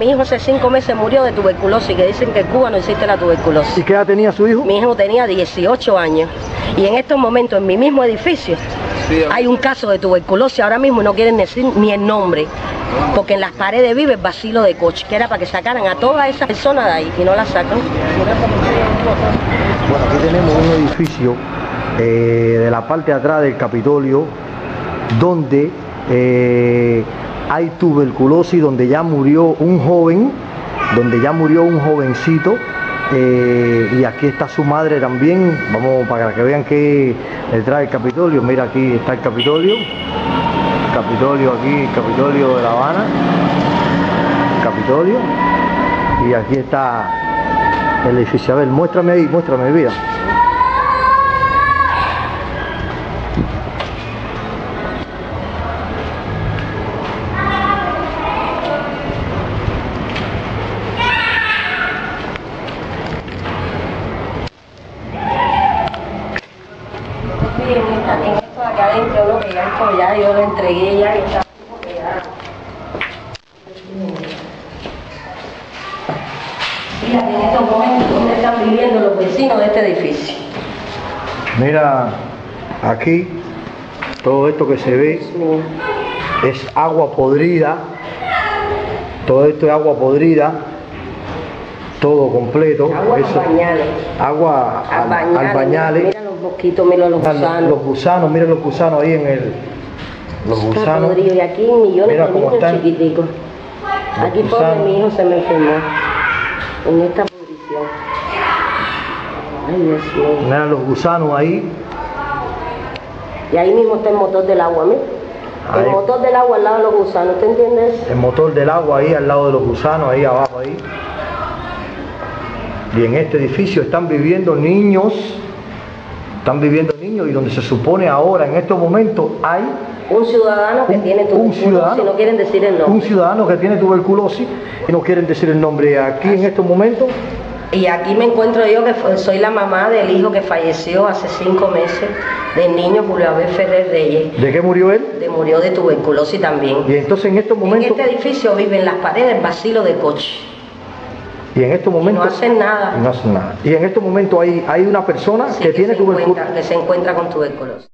Mi hijo hace 5 meses murió de tuberculosis, que dicen que en Cuba no existe la tuberculosis. ¿Y qué edad tenía su hijo? Mi hijo tenía 18 años. Y en estos momentos, en mi mismo edificio, hay un caso de tuberculosis ahora mismo y no quieren decir ni el nombre. Porque en las paredes vive el bacilo de Koch, que era para que sacaran a todas esas personas de ahí y no las sacan. Bueno, aquí tenemos un edificio de la parte de atrás del Capitolio, donde hay tuberculosis, donde ya murió un joven, donde ya murió un jovencito, y aquí está su madre también. Vamos, para que vean que detrás del Capitolio, mira, aquí está el Capitolio. Capitolio aquí, Capitolio de La Habana, Capitolio, y aquí está el edificio. A ver, muéstrame ahí, muéstrame, mira. Ya yo lo entregué, ya está. Mira en estos momentos dónde están viviendo los vecinos de este edificio. Mira, aquí todo esto que se ve es agua podrida. Todo esto es agua podrida. Todo completo. Agua al pañales. Agua al pañales. Mosquitos, mira los gusanos. Los gusanos, mira los gusanos ahí en el... Los gusanos. Y aquí millones de niños chiquiticos. Aquí pobre mi hijo se me enfermó. En esta posición. Ay, Dios mío. Mira los gusanos ahí. Y ahí mismo está el motor del agua, ¿no? El motor del agua al lado de los gusanos, ¿te entiendes? El motor del agua ahí al lado de los gusanos, ahí abajo, ahí. Y en este edificio están viviendo niños. Están viviendo niños y donde se supone ahora, en estos momentos, hay un ciudadano que tiene tuberculosis y no quieren decir el nombre. Un ciudadano que tiene tuberculosis y no quieren decir el nombre. Aquí en estos momentos... Y aquí me encuentro yo, que soy la mamá del hijo que falleció hace 5 meses, del niño Julio Abel Ferrer Reyes. ¿De qué murió él? Murió de tuberculosis también. Y entonces en estos momentos... En este edificio viven las paredes del bacilo de Koch. Y en estos momentos no hacen nada. Y en estos momentos hay una persona que tiene tuberculosis, que se encuentra con tuberculosis.